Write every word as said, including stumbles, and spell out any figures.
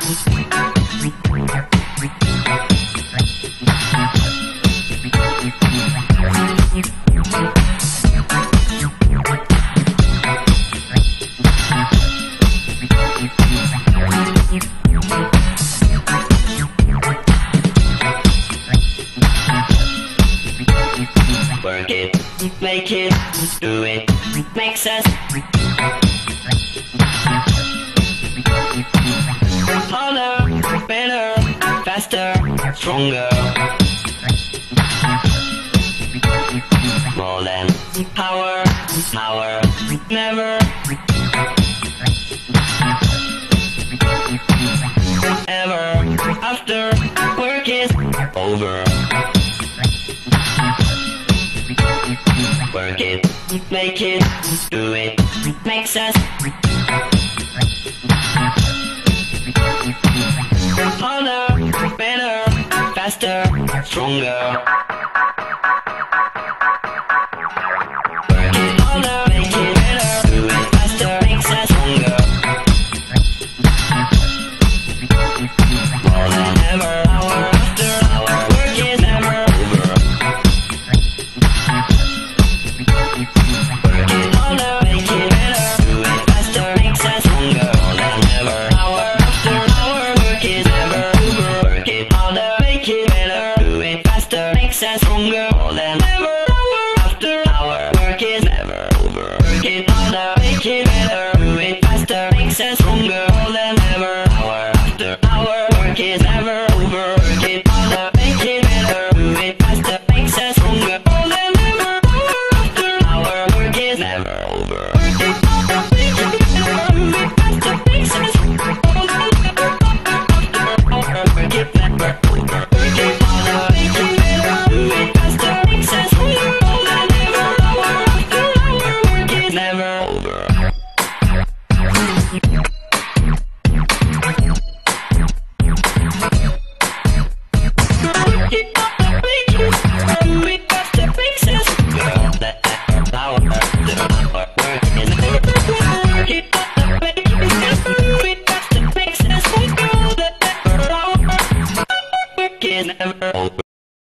Work it, make it, do it, makes us harder, better, faster, stronger, more than power, power, never, ever, after, work is over. Work it, make it, do it, makes us harder, better, faster, stronger. Work it harder, make it better, do it faster, makes us stronger. More than ever, hour after hour, work is never over. Work it harder, make it better, do it faster, makes us stronger. More than ever, hour after hour, work is never over. Work it harder, make it better, do it faster, makes us stronger. More than ever, hour after hour, work is never over. Work it harder, make it better, do it faster, makes us stronger. More than ever, hour after hour, work is never over. Work it harder, make it better, do it faster, makes us stronger. Never over.